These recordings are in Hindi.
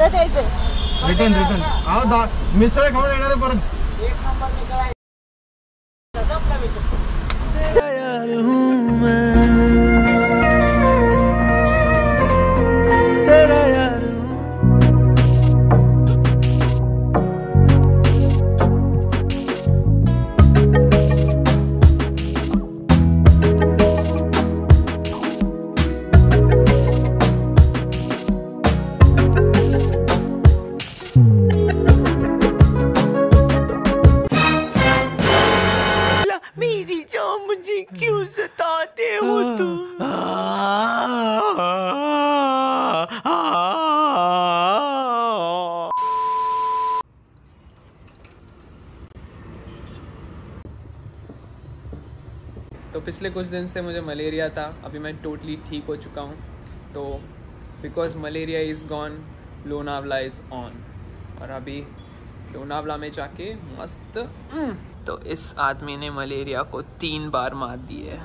परत यायचं रिटर्न रिटर्न आओ मिसळ खाऊन येणार आहे परत एक नंबर मिसळ आहे कसमला मिसळ तेरा यार हूं मैं तेरा यार तो पिछले कुछ दिन से मुझे मलेरिया था। अभी मैं टोटली ठीक हो चुका हूँ। तो because malaria is gone Lonavala is on और अभी लोनावला में जाके मस्त तो इस आदमी ने मलेरिया को 3 बार मार दी है।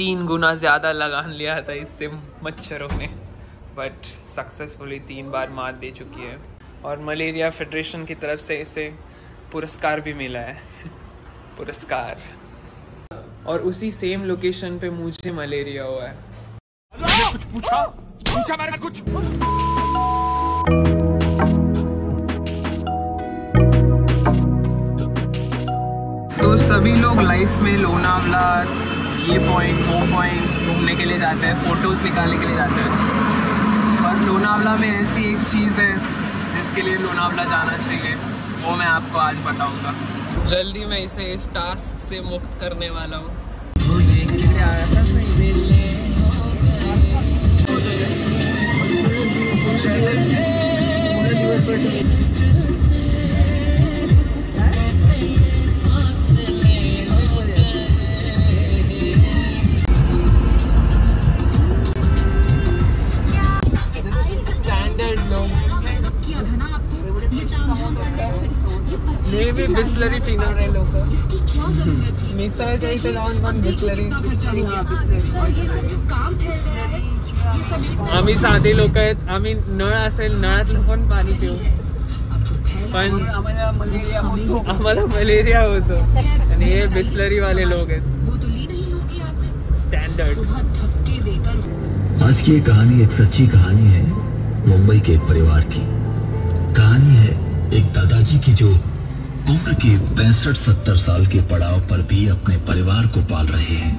3 गुना ज़्यादा लगान लिया था इससे मच्छरों ने, बट सक्सेसफुली 3 बार मार दे चुकी है और मलेरिया फेडरेशन की तरफ से इसे पुरस्कार भी मिला है पुरस्कार। और उसी सेम लोकेशन पे मुझे मलेरिया हुआ है। कुछ पूछा? पूछा मैंने कुछ? तो सभी लोग लाइफ में लोनावला ये पॉइंट वो पॉइंट घूमने के लिए जाते हैं, फोटोज निकालने के लिए जाते हैं, और लोनावला में ऐसी एक चीज़ है जिसके लिए लोनावला जाना चाहिए, वो मैं आपको आज बताऊंगा। जल्दी मैं इसे इस टास्क से मुक्त करने वाला हूँ। ये भी बिस्लरी पीना रहे लोग मिसर चाहिए तो लाउन वन बिस्लरी आम्ही साधे लोक आहेत आम्ही नळ असेल नळातलं पण पाणी पिऊ पण आम्हाला मलेरिया होतो आणि हे बिस्लरी वाले लोग आहेत स्टँडर्ड। आज की कहानी एक सच्ची कहानी है मुंबई के एक परिवार की। कहानी है एक दादाजी की जो उम्र के 65-70 साल के पड़ाव पर भी अपने परिवार को पाल रहे हैं,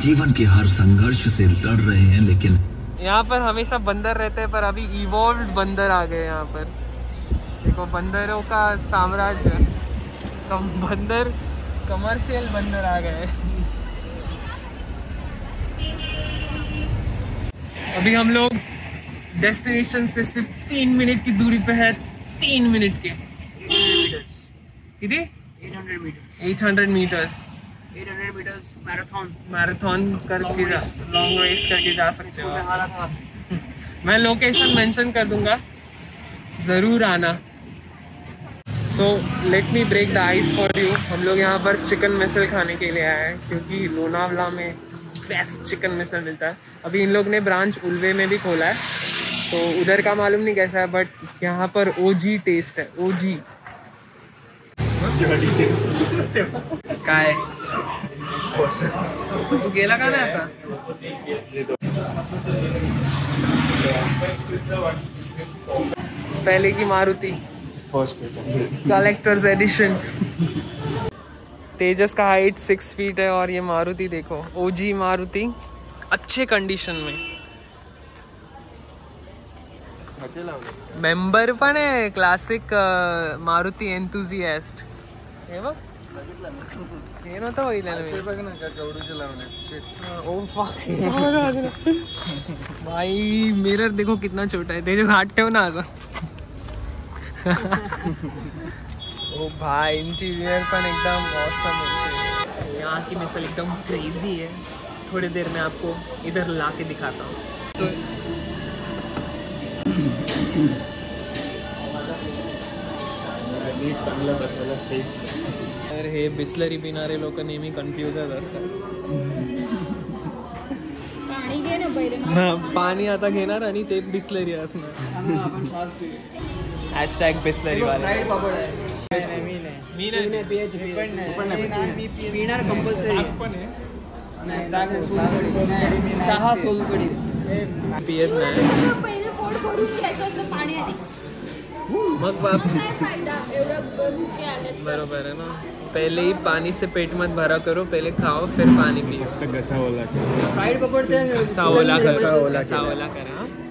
जीवन के हर संघर्ष से लड़ रहे हैं। लेकिन यहाँ पर हमेशा बंदर रहते हैं पर अभी इवॉल्व्ड बंदर आ गए। यहाँ पर देखो बंदरों का साम्राज्य। बंदर कमर्शियल बंदर आ गए। अभी हम लोग डेस्टिनेशन से सिर्फ 3 मिनट की दूरी पे है। 3 मिनट के 800 मीटर्स मैराथन करके लॉन्ग रेस करके जा सकते हो। मैं लोकेशन मेंशन कर दूंगा, ज़रूर आना। So let me break the ice for you. हम लोग यहाँ पर चिकन मिसल खाने के लिए आए हैं क्योंकि लोनावला में बेस्ट चिकन मिसल मिलता है। अभी इन लोग ने ब्रांच उल्वे में भी खोला है तो उधर का मालूम नहीं कैसा है, बट यहाँ पर ओजी टेस्ट है। ओजी काय तू गेला का नाही आता? पहले की मारुति कलेक्टर्स एडिशन। तेजस का हाइट 6 फीट है और ये मारुति देखो ओजी मारुति अच्छे कंडीशन में। मेंबर पण आहे क्लासिक मारुति एंथुसियास्ट। भाई मिरर देखो कितना छोटा है। तेजस हाथ ठेव ना आता। ओ भाई इंटीरियर पण एकदम ऑसम है। यहाँ की मिसल एकदम क्रेजी है। थोड़ी देर में आपको इधर ला के दिखाता हूँ। तो तर हे बिस्लरी पिणारे लोक नेहमी कन्फ्यूज असतात। पाणी पाणी आता घेणार आणि ते बिसलेरी असणार बिसलेरी पिणार कंपल्सरी नाही 6 सोलकडी पियत नाही पाणी मग बाप बरोबर है ना पहले ही पानी से पेट मत भरा करो पहले खाओ फिर पानी पियो तो फ्राइड पकड़ते हैं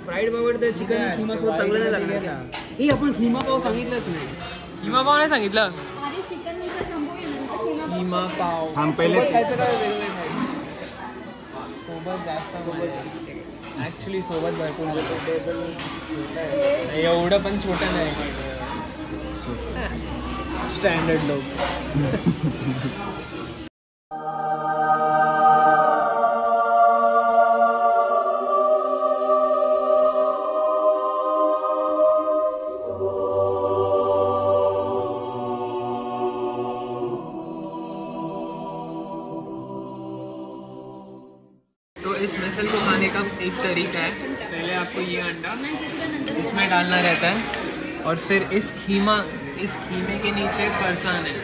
फ्राइड पकड़ते चिकन खीमा सोबत चांगलं नाही लागलं का हे आपण खीमा पाव सांगितलंच नाही खीमा पाव नाही सांगितलं अरे चिकन मिसळ संपवूया नंतर खीमा पाव हम पहिले खायचं काय वेगळे खायचं सोबत जास्त सोबत एक्चुअली सोबत भरपूर एवढं पण छोटं नाही स्टँडर्ड लोक तो इस मिसल को खाने का एक तरीका है पहले आपको ये अंडा इसमें डालना रहता है और फिर इस खीमे के नीचे फरसान है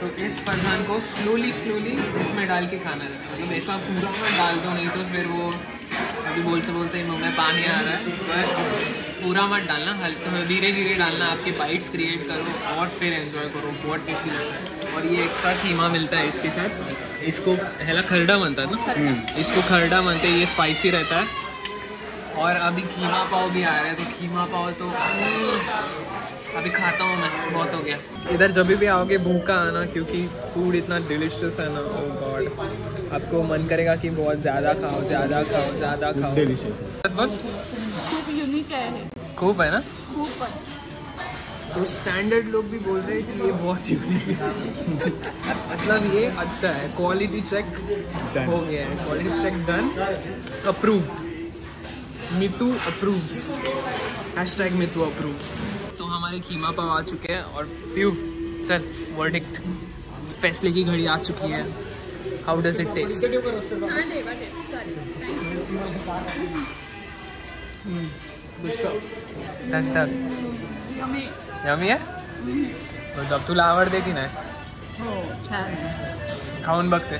तो इस फरसान को स्लोली इसमें डाल के खाना रहता है मतलब ऐसा पूरा मत डाल दो नहीं तो फिर वो अभी बोलते बोलते मुँह में पानी आ रहा है पर पूरा मत डालना हल्का धीरे धीरे डालना आपके बाइट्स क्रिएट करो और फिर एंजॉय करो बहुत टेस्टी लगता है और ये एक्स्ट्रा खीमा मिलता है इसके साथ इसको हेला खरडा बनता है ना इसको खरडा बनते ये स्पाइसी रहता है और अभी खीमा पाव भी आ रहा है तो खीमा पाव तो अभी खाता हूँ मैं बहुत हो गया इधर जब भी आओगे भूखा आना क्योंकि फूड इतना डिलिशियस है ना ओह गॉड आपको मन करेगा कि बहुत ज़्यादा खाओ डिलिशियस खूब है ना खूब तो स्टैंडर्ड लोग भी बोल रहे हैं कि ये बहुत यूनिक है मतलब ये अच्छा है क्वालिटी चेक हो गया है quality check done approve Meetu approves #Meetu approves तो हमारे खीमा पाव आ चुके हैं और प्यू चल वर्डिक्ट फैसले की घड़ी आ चुकी है how does it taste yummy है तो जब तुला आवडते की नाही खाऊन बघते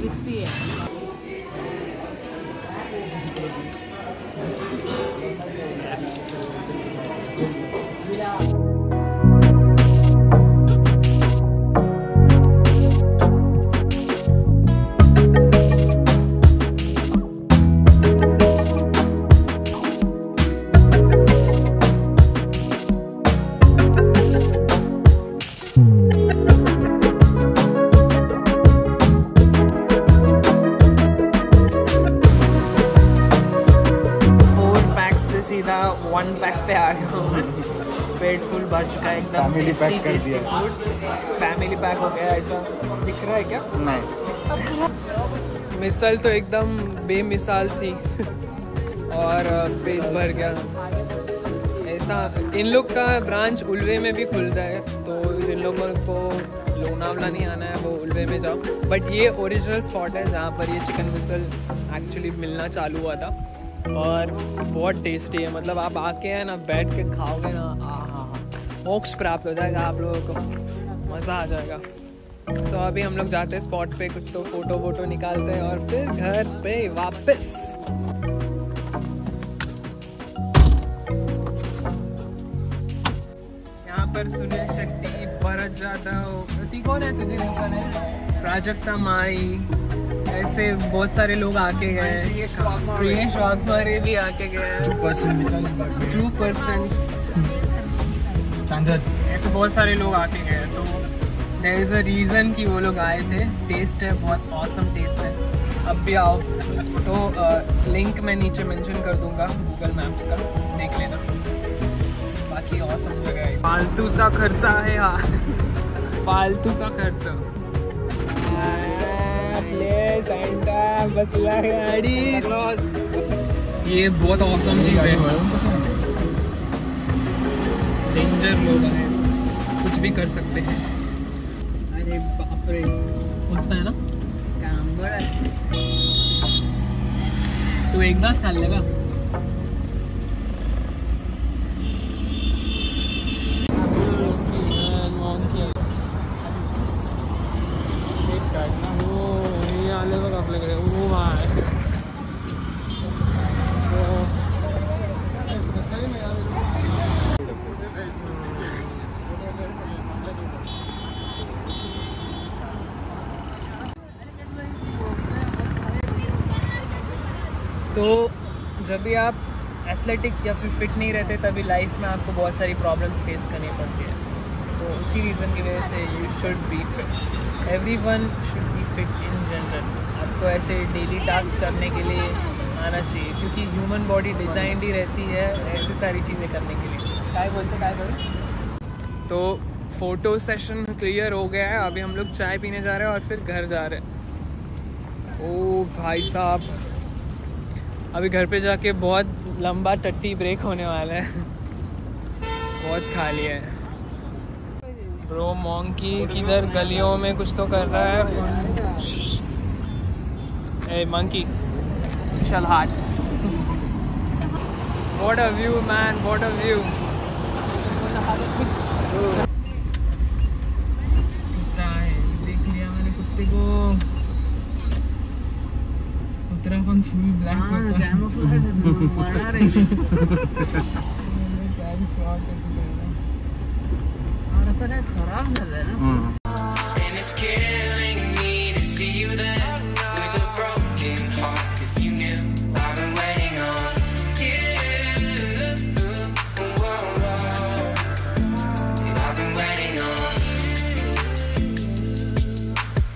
क्रिस्पी आहे पेट फुल भर चुका है एकदम फैमिली पैक हो गया ऐसा दिख रहा है क्या नहीं मिसल तो एकदम बेमिसाल थी और पेट भर गया ऐसा इन लोग का ब्रांच उल्वे में भी खुलता है तो जिन लोगों को लोनावला नहीं आना है वो उल्वे में जाओ बट ये ओरिजिनल स्पॉट है जहाँ पर ये चिकन मिसल एक्चुअली मिलना चालू हुआ था और बहुत टेस्टी है मतलब आप आके हैं ना बैठ के खाओगे ना मोक्ष प्राप्त हो जाएगा आप लोगों को मज़ा आ जाएगा तो अभी हम लोग जाते हैं स्पॉट पे कुछ तो फोटो वोटो निकालते हैं और फिर घर पे वापस यहाँ पर सुनील शेट्टी भरत जाधव कौन है तुझे है प्राजक्ता माई ऐसे बहुत सारे लोग आके गए प्रियेश वाघमारे भी आके गए 2% स्टैंडर्ड ऐसे बहुत सारे लोग आके गए तो देयर इज़ अ रीज़न कि वो लोग आए थे टेस्ट है बहुत ऑसम टेस्ट है अब भी आओ तो लिंक मैं नीचे मेंशन कर दूंगा गूगल मैप्स का देख लेना बाकी ऑसम जगह है फालतू सा खर्चा है यार फालतू सा खर्चा लेट टाइम बस गाड़ी। ये बहुत ऑसम चीज है, डेंजर लोग हैं, कुछ भी कर सकते हैं। अरे बाप रे, मस्त है ना, काम बड़ा। तू एक दास खा लेगा। तो जब भी आप एथलेटिक या फिर फिट नहीं रहते तभी लाइफ में आपको बहुत सारी प्रॉब्लम्स फेस करनी पड़ती है। तो उसी रीज़न की वजह से you should be fit, everyone should be fit in general. आपको ऐसे डेली टास्क करने के लिए आना चाहिए, क्योंकि ह्यूमन बॉडी डिज़ाइंड ही रहती है ऐसी सारी चीज़ें करने के लिए। काय बोलते काय करो। तो फ़ोटो सेशन क्लियर हो गया है, अभी हम लोग चाय पीने जा रहे हैं और फिर घर जा रहे हैं। ओ भाई साहब, अभी घर पे जाके बहुत लंबा टट्टी ब्रेक होने वाला है, बहुत खाली है। ब्रो मॉन्की किधर गलियों में कुछ तो कर रहा है। ए मंकी चल हाथ। What a view man, what a view. देख लिया मैंने कुत्ते को, उत्तराखंड फुल ब्लैक मरा रही है। खराब लग रहा है ना।